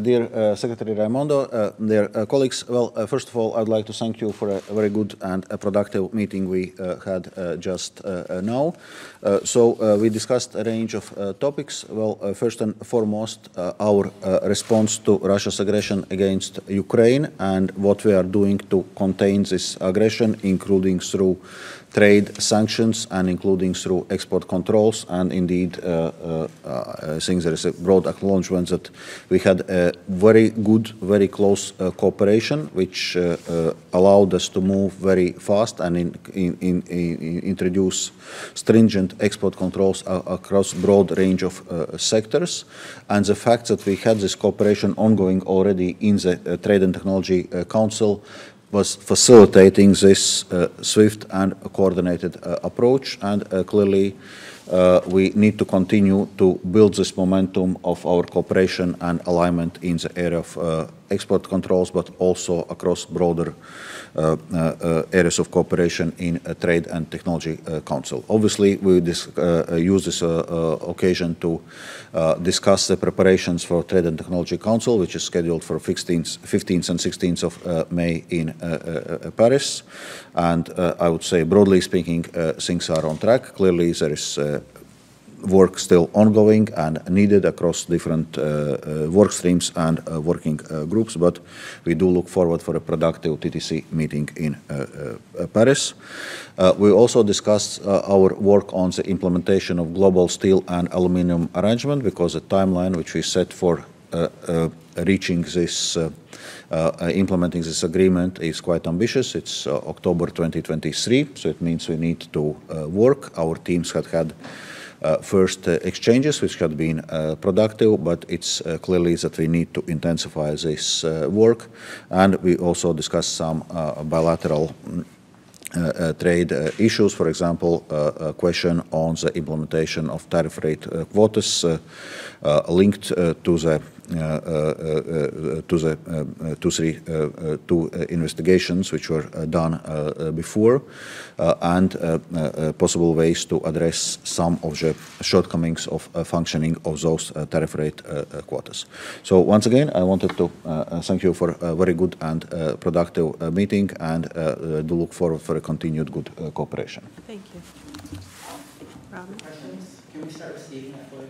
Dear Secretary Raimondo, dear colleagues, well, first of all, I'd like to thank you for a very good and a productive meeting we had just now. So we discussed a range of topics. Well, first and foremost, our response to Russia's aggression against Ukraine and what we are doing to contain this aggression, including through trade sanctions and including through export controls. And indeed, I think there is a broad acknowledgement that we had a very good, very close cooperation, which allowed us to move very fast and introduce stringent export controls across broad range of sectors. And the fact that we had this cooperation ongoing already in the Trade and Technology Council was facilitating this swift and coordinated approach, and clearly we need to continue to build this momentum of our cooperation and alignment in the area of export controls, but also across broader areas of cooperation in Trade and Technology Council. Obviously, we use this occasion to discuss the preparations for Trade and Technology Council, which is scheduled for 15th and 16th of May in Paris. And I would say, broadly speaking, things are on track. Clearly, there is work still ongoing and needed across different work streams and working groups, but we do look forward for a productive TTC meeting in Paris. We also discussed our work on the implementation of global steel and aluminium arrangement, because the timeline which we set for reaching this implementing this agreement is quite ambitious. It's October 2023, so it means we need to work. Our teams had first exchanges, which had been productive, but it's clearly that we need to intensify this work. And we also discussed some bilateral trade issues, for example, a question on the implementation of tariff rate quotas linked to investigations which were done before, and possible ways to address some of the shortcomings of functioning of those tariff rate quotas. So once again, I wanted to thank you for a very good and productive meeting, and do look forward for a continued good cooperation. Thank you. Robin? Can we start receiving